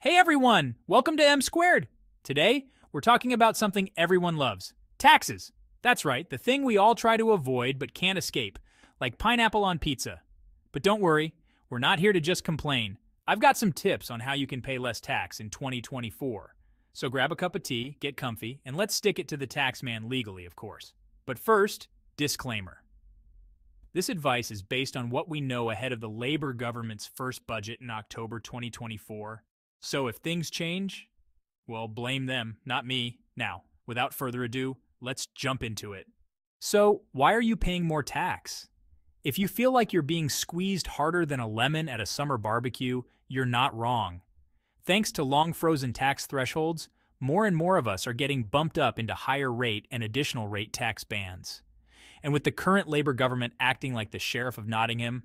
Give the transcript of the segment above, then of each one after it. Hey everyone, welcome to M Squared. Today, we're talking about something everyone loves, taxes. That's right, the thing we all try to avoid but can't escape, like pineapple on pizza. But don't worry, we're not here to just complain. I've got some tips on how you can pay less tax in 2024. So grab a cup of tea, get comfy, and let's stick it to the tax man legally, of course. But first, disclaimer. This advice is based on what we know ahead of the Labor government's first budget in October 2024. So if things change, well, blame them, not me. Now, without further ado, let's jump into it. So, why are you paying more tax? If you feel like you're being squeezed harder than a lemon at a summer barbecue, you're not wrong. Thanks to long-frozen tax thresholds, more and more of us are getting bumped up into higher rate and additional rate tax bands. And with the current Labor government acting like the Sheriff of Nottingham,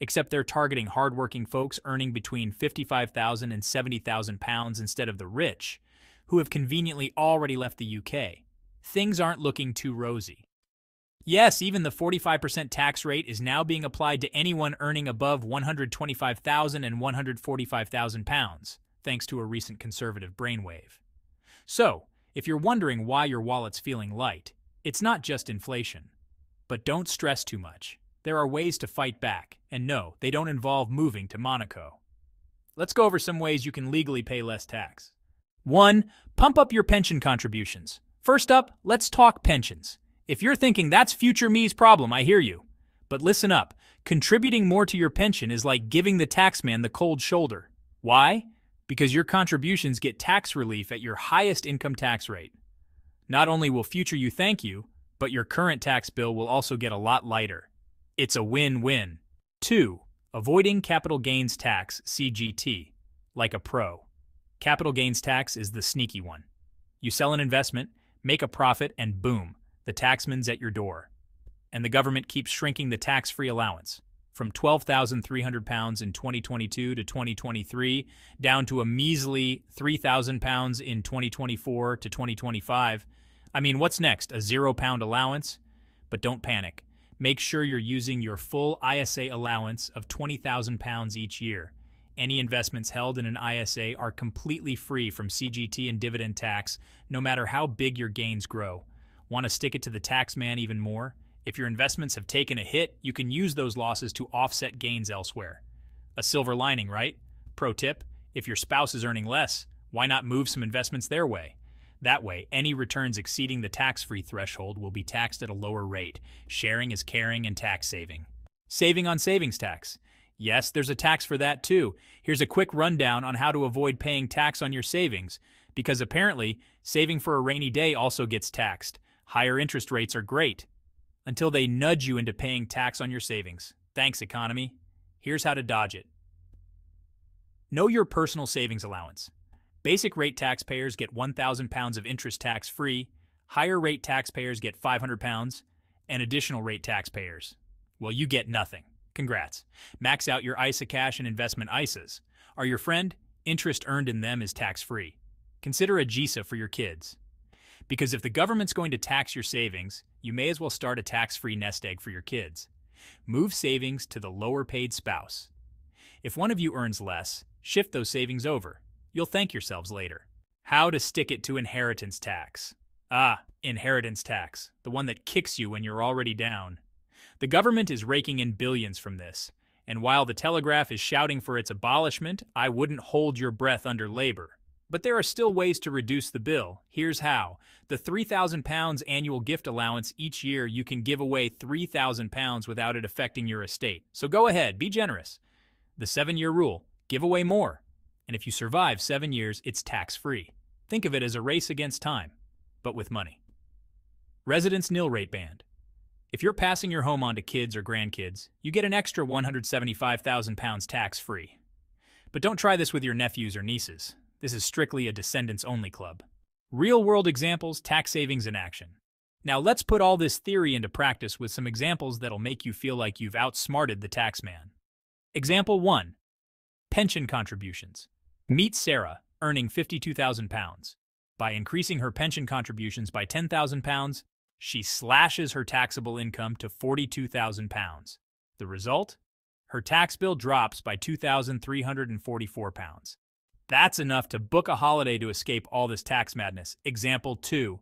except they're targeting hardworking folks earning between £55,000 and £70,000 instead of the rich, who have conveniently already left the UK. Things aren't looking too rosy. Yes, even the 45% tax rate is now being applied to anyone earning above £125,000 and £145,000, thanks to a recent conservative brainwave. So, if you're wondering why your wallet's feeling light, it's not just inflation. But don't stress too much. There are ways to fight back, and no, they don't involve moving to Monaco. Let's go over some ways you can legally pay less tax. 1. Pump up your pension contributions. First up, let's talk pensions. If you're thinking that's future me's problem, I hear you. But listen up, contributing more to your pension is like giving the tax man the cold shoulder. Why? Because your contributions get tax relief at your highest income tax rate. Not only will future you thank you, but your current tax bill will also get a lot lighter. It's a win-win. 2. Avoiding capital gains tax, CGT, like a pro. Capital gains tax is the sneaky one. You sell an investment, make a profit, and boom, the taxman's at your door. And the government keeps shrinking the tax-free allowance, from £12,300 in 2022 to 2023, down to a measly £3,000 in 2024 to 2025. I mean, what's next? A £0 allowance? But don't panic. Make sure you're using your full ISA allowance of £20,000 each year. Any investments held in an ISA are completely free from CGT and dividend tax, no matter how big your gains grow. Want to stick it to the tax man even more? If your investments have taken a hit, you can use those losses to offset gains elsewhere. A silver lining, right? Pro tip, if your spouse is earning less, why not move some investments their way? That way, any returns exceeding the tax-free threshold will be taxed at a lower rate. Sharing is caring and tax saving. Saving on savings tax. Yes, there's a tax for that too. Here's a quick rundown on how to avoid paying tax on your savings, because apparently, saving for a rainy day also gets taxed. Higher interest rates are great, until they nudge you into paying tax on your savings. Thanks, economy. Here's how to dodge it. Know your personal savings allowance. Basic rate taxpayers get £1,000 of interest tax-free, higher rate taxpayers get £500, and additional rate taxpayers, well, you get nothing. Congrats. Max out your ISA cash and investment ISAs. Are your friend? Interest earned in them is tax-free. Consider a GISA for your kids. Because if the government's going to tax your savings, you may as well start a tax-free nest egg for your kids. Move savings to the lower-paid spouse. If one of you earns less, shift those savings over. You'll thank yourselves later. How to stick it to inheritance tax. Ah, inheritance tax, the one that kicks you when you're already down. The government is raking in billions from this, and while the Telegraph is shouting for its abolishment, I wouldn't hold your breath under Labor. But there are still ways to reduce the bill. Here's how. The £3,000 annual gift allowance each year, you can give away £3,000 without it affecting your estate. So go ahead, be generous. The 7-year rule, give away more. And if you survive 7 years, it's tax-free. Think of it as a race against time, but with money. Residence nil rate band. If you're passing your home on to kids or grandkids, you get an extra £175,000 tax-free. But don't try this with your nephews or nieces. This is strictly a descendants-only club. Real-world examples, tax savings in action. Now let's put all this theory into practice with some examples that'll make you feel like you've outsmarted the tax man. Example 1. Pension contributions. Meet Sarah, earning £52,000. By increasing her pension contributions by £10,000, she slashes her taxable income to £42,000. The result? Her tax bill drops by £2,344. That's enough to book a holiday to escape all this tax madness. Example 2,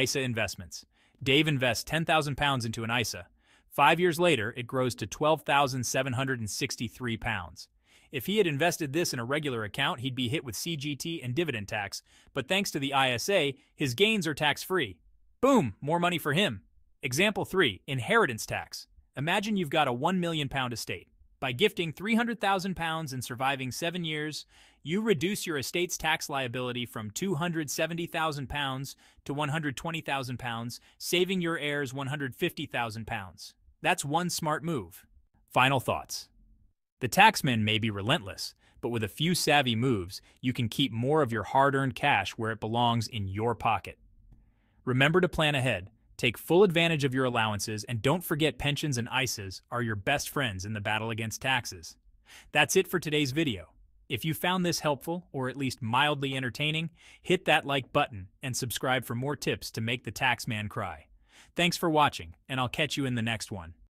ISA investments. Dave invests £10,000 into an ISA. 5 years later, it grows to £12,763. If he had invested this in a regular account, he'd be hit with CGT and dividend tax, but thanks to the ISA, his gains are tax-free. Boom, more money for him. Example 3, inheritance tax. Imagine you've got a £1 million estate. By gifting £300,000 and surviving 7 years, you reduce your estate's tax liability from £270,000 to £120,000, saving your heirs £150,000. That's one smart move. Final thoughts. The taxman may be relentless, but with a few savvy moves, you can keep more of your hard-earned cash where it belongs, in your pocket. Remember to plan ahead, take full advantage of your allowances, and don't forget pensions and ISAs are your best friends in the battle against taxes. That's it for today's video. If you found this helpful, or at least mildly entertaining, hit that like button and subscribe for more tips to make the taxman cry. Thanks for watching, and I'll catch you in the next one.